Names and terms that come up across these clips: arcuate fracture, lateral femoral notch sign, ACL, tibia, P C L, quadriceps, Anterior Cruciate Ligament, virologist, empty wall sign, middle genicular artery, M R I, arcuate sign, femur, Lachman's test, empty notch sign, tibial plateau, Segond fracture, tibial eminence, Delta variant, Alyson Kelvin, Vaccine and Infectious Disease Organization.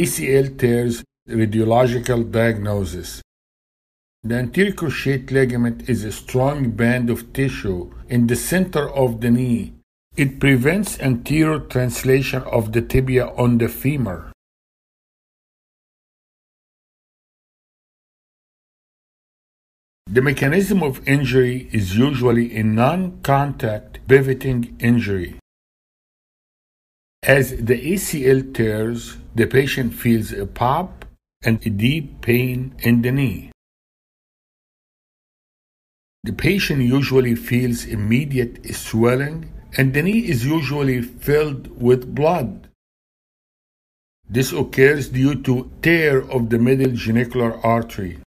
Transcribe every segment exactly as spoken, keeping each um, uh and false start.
A C L tears radiological diagnosis. The anterior cruciate ligament is a strong band of tissue in the center of the knee. It prevents anterior translation of the tibia on the femur. The mechanism of injury is usually a non-contact pivoting injury. As the A C L tears, the patient feels a pop and a deep pain in the knee. The patient usually feels immediate swelling, and the knee is usually filled with blood. This occurs due to tear of the middle genicular artery.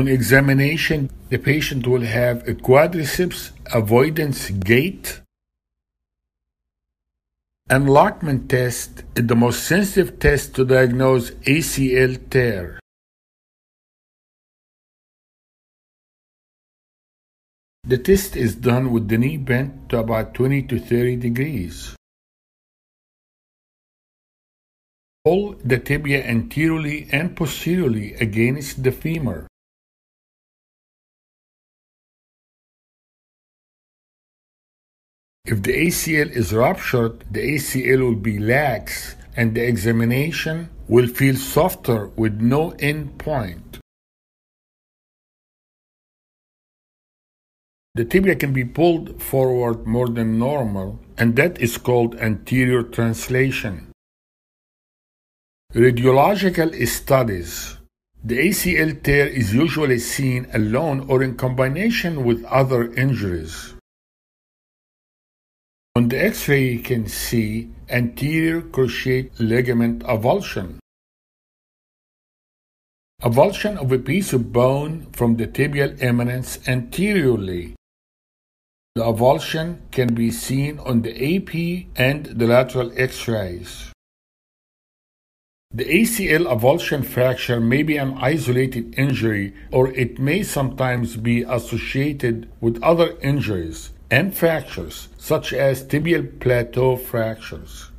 On examination, the patient will have a quadriceps avoidance gait. And Lachman's test is the most sensitive test to diagnose A C L tear. The test is done with the knee bent to about twenty to thirty degrees. Pull the tibia anteriorly and posteriorly against the femur. If the A C L is ruptured, the A C L will be lax and the examination will feel softer with no end point. The tibia can be pulled forward more than normal, and that is called anterior translation. Radiological studies. The A C L tear is usually seen alone or in combination with other injuries. On the X-ray, you can see anterior cruciate ligament avulsion. Avulsion of a piece of bone from the tibial eminence anteriorly. The avulsion can be seen on the A P and the lateral X-rays. The A C L avulsion fracture may be an isolated injury, or it may sometimes be associated with other injuries and fractures, such as tibial plateau fractures.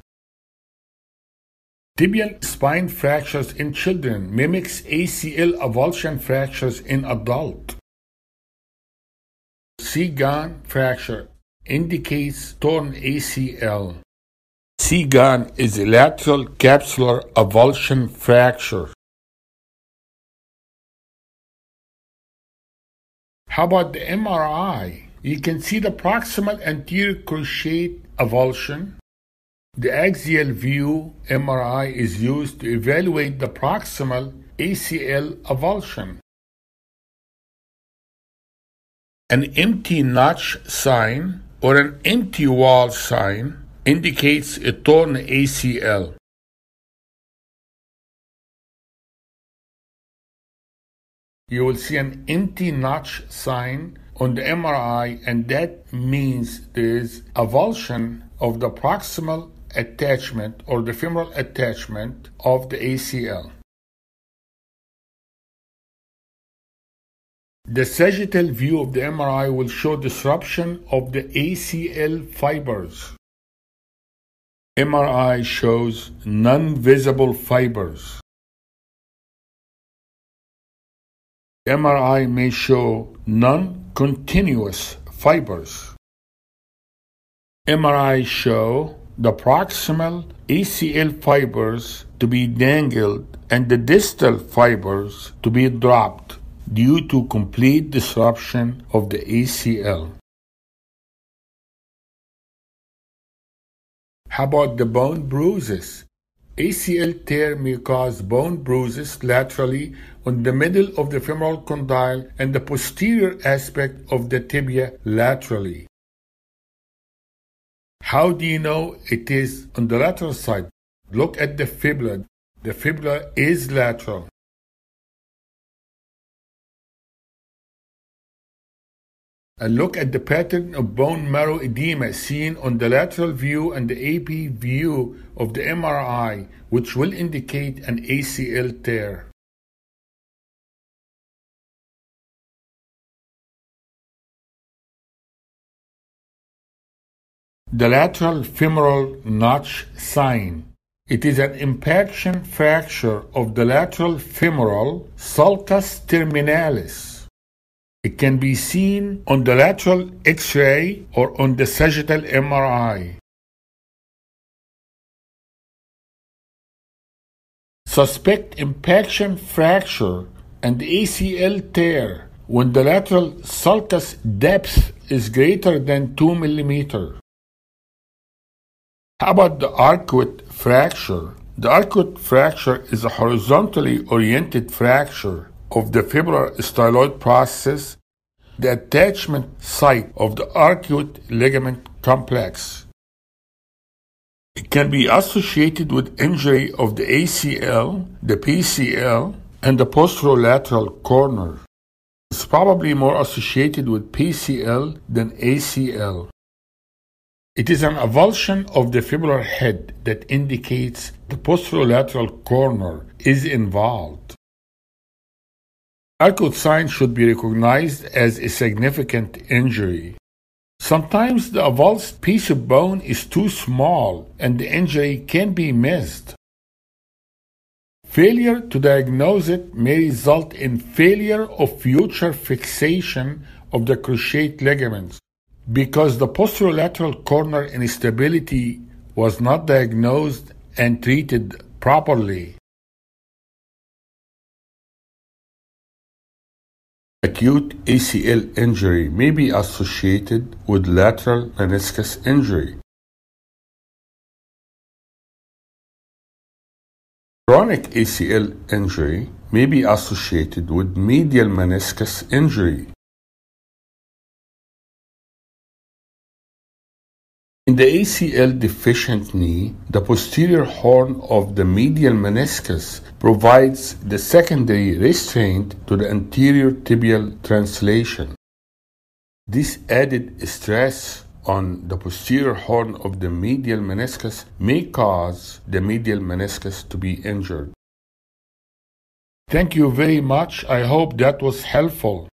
Tibial spine fractures in children mimics A C L avulsion fractures in adults. Segond fracture indicates torn A C L. Segond is a lateral capsular avulsion fracture. How about the M R I? You can see the proximal anterior cruciate avulsion. The axial view M R I is used to evaluate the proximal A C L avulsion. An empty notch sign or an empty wall sign indicates a torn A C L. You will see an empty notch sign on the M R I, and that means there is avulsion of the proximal attachment or the femoral attachment of the A C L. The sagittal view of the M R I will show disruption of the A C L fibers. M R I shows non-visible fibers. M R I may show non-continuous fibers. M R I show the proximal A C L fibers to be dangled and the distal fibers to be dropped due to complete disruption of the A C L. How about the bone bruises? A C L tear may cause bone bruises laterally on the middle of the femoral condyle and the posterior aspect of the tibia laterally. How do you know it is on the lateral side? Look at the fibula. The fibula is lateral. And look at the pattern of bone marrow edema seen on the lateral view and the A P view of the M R I, which will indicate an A C L tear. The lateral femoral notch sign. It is an impaction fracture of the lateral femoral sulcus terminalis. It can be seen on the lateral X-ray or on the sagittal M R I. Suspect impaction fracture and A C L tear when the lateral sulcus depth is greater than two millimeters. How about the arcuate fracture? The arcuate fracture is a horizontally oriented fracture of the fibrillar styloid process, the attachment site of the arcuate ligament complex. It can be associated with injury of the A C L, the P C L, and the posterolateral corner. It's probably more associated with P C L than A C L. It is an avulsion of the fibrillar head that indicates the posterolateral corner is involved. Arcuate sign should be recognized as a significant injury. Sometimes the avulsed piece of bone is too small and the injury can be missed. Failure to diagnose it may result in failure of future fixation of the cruciate ligaments. Because the posterolateral corner instability was not diagnosed and treated properly. Acute A C L injury may be associated with lateral meniscus injury. Chronic A C L injury may be associated with medial meniscus injury. In the A C L deficient knee, the posterior horn of the medial meniscus provides the secondary restraint to the anterior tibial translation. This added stress on the posterior horn of the medial meniscus may cause the medial meniscus to be injured. Thank you very much. I hope that was helpful.